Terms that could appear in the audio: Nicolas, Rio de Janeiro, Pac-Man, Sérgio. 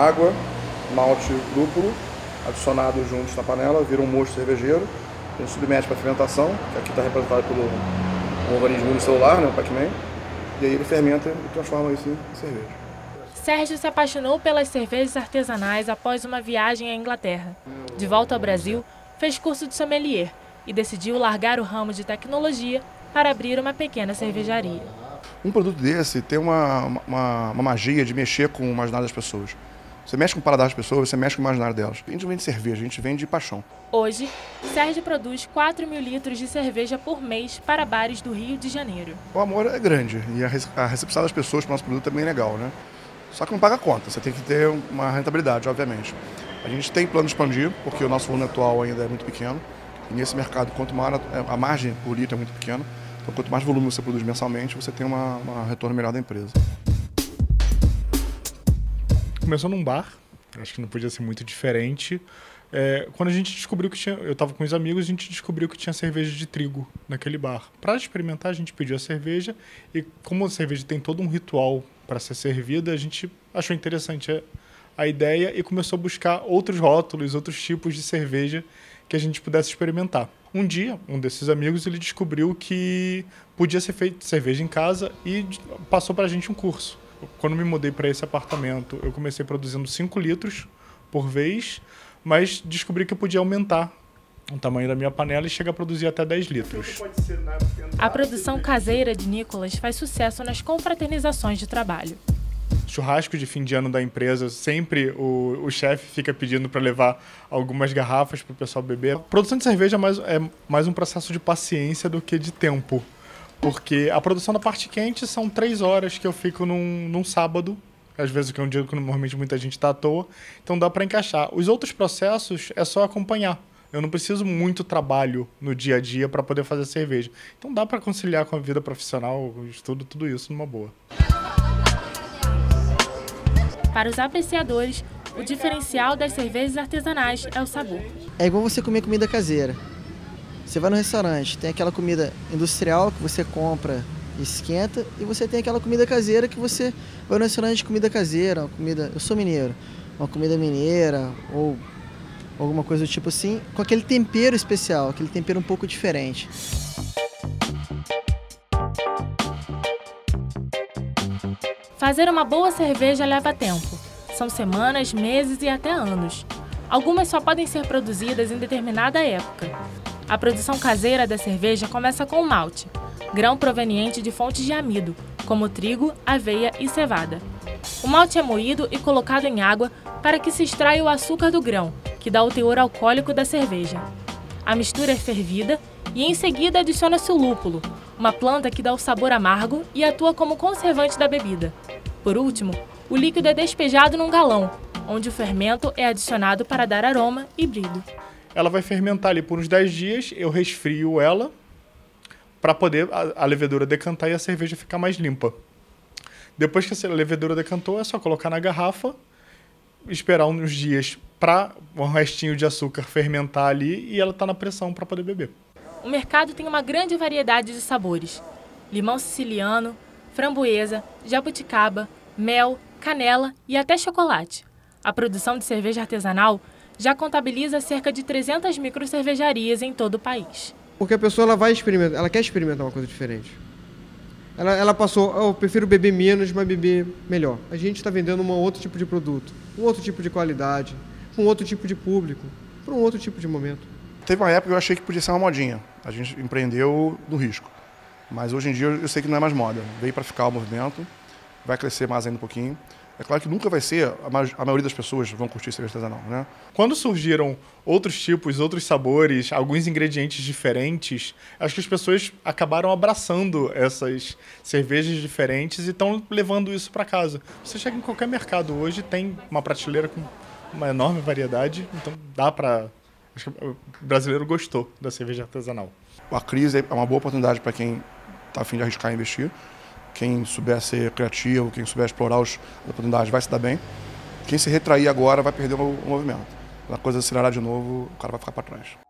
água, malte lúpulo, adicionado juntos na panela, vira um mosto cervejeiro. A gente submete para fermentação, que aqui está representado pelo organismo unicelular, né, o Pac-Man, e aí ele fermenta e transforma isso em cerveja. Sérgio se apaixonou pelas cervejas artesanais após uma viagem à Inglaterra. De volta ao Brasil, fez curso de sommelier e decidiu largar o ramo de tecnologia para abrir uma pequena cervejaria. Um produto desse tem uma magia de mexer com o imaginário das pessoas. Você mexe com o paladar das pessoas, você mexe com o imaginário delas. A gente vende cerveja, a gente vende de paixão. Hoje, Sérgio produz 4 mil litros de cerveja por mês para bares do Rio de Janeiro. O amor é grande e a recepção das pessoas para o nosso produto é bem legal, né? Só que não paga a conta, você tem que ter uma rentabilidade, obviamente. A gente tem plano de expandir, porque o nosso volume atual ainda é muito pequeno. E nesse mercado, quanto maior a margem por litro é muito pequena, então quanto mais volume você produz mensalmente, você tem um retorno melhor da empresa. Começou num bar, acho que não podia ser muito diferente. Quando a gente descobriu que tinha, eu estava com os amigos, a gente descobriu que tinha cerveja de trigo naquele bar. Para experimentar, a gente pediu a cerveja e como a cerveja tem todo um ritual para ser servida, a gente achou interessante a ideia e começou a buscar outros rótulos, outros tipos de cerveja que a gente pudesse experimentar. Um dia, um desses amigos, ele descobriu que podia ser feito cerveja em casa e passou para a gente um curso. Quando me mudei para esse apartamento, eu comecei produzindo 5 litros por vez, mas descobri que eu podia aumentar o tamanho da minha panela e chegar a produzir até 10 litros. A produção caseira de Nicolas faz sucesso nas confraternizações de trabalho. Churrasco de fim de ano da empresa, sempre o chefe fica pedindo para levar algumas garrafas para o pessoal beber. A produção de cerveja é mais um processo de paciência do que de tempo. Porque a produção da parte quente são 3 horas que eu fico num sábado, às vezes que é um dia que normalmente muita gente está à toa, então dá para encaixar. Os outros processos é só acompanhar. Eu não preciso muito trabalho no dia a dia para poder fazer cerveja. Então dá para conciliar com a vida profissional, estudo, tudo isso numa boa. Para os apreciadores, o diferencial das cervejas artesanais é o sabor. É igual você comer comida caseira. Você vai no restaurante, tem aquela comida industrial que você compra e esquenta, e você tem aquela comida caseira que você vai no restaurante de comida caseira, eu sou mineiro, uma comida mineira ou alguma coisa do tipo assim, com aquele tempero especial, aquele tempero um pouco diferente. Fazer uma boa cerveja leva tempo. São semanas, meses e até anos. Algumas só podem ser produzidas em determinada época. A produção caseira da cerveja começa com o malte, grão proveniente de fontes de amido, como trigo, aveia e cevada. O malte é moído e colocado em água para que se extraia o açúcar do grão, que dá o teor alcoólico da cerveja. A mistura é fervida e em seguida adiciona-se o lúpulo, uma planta que dá o sabor amargo e atua como conservante da bebida. Por último, o líquido é despejado num galão, onde o fermento é adicionado para dar aroma e brilho. Ela vai fermentar ali por uns 10 dias, eu resfrio ela para poder a levedura decantar e a cerveja ficar mais limpa. Depois que a levedura decantou, é só colocar na garrafa, esperar uns dias para um restinho de açúcar fermentar ali e ela está na pressão para poder beber. O mercado tem uma grande variedade de sabores. Limão siciliano, framboesa, jabuticaba, mel, canela e até chocolate. A produção de cerveja artesanal já contabiliza cerca de 300 microcervejarias em todo o país. Porque a pessoa ela quer experimentar uma coisa diferente. Ela passou, eu prefiro beber menos, mas beber melhor. A gente está vendendo um outro tipo de produto, um outro tipo de qualidade, um outro tipo de público, para um outro tipo de momento. Teve uma época que eu achei que podia ser uma modinha. A gente empreendeu no risco. Mas hoje em dia eu sei que não é mais moda. Veio para ficar o movimento, vai crescer mais ainda um pouquinho. É claro que nunca vai ser, a maioria das pessoas vão curtir cerveja artesanal, né? Quando surgiram outros tipos, outros sabores, alguns ingredientes diferentes, acho que as pessoas acabaram abraçando essas cervejas diferentes e estão levando isso para casa. Você chega em qualquer mercado hoje, tem uma prateleira com uma enorme variedade, então dá para... Acho que o brasileiro gostou da cerveja artesanal. A crise é uma boa oportunidade para quem está a fim de arriscar e investir. Quem souber ser criativo, quem souber explorar as oportunidades vai se dar bem. Quem se retrair agora vai perder o movimento. A coisa acelerará de novo, o cara vai ficar para trás.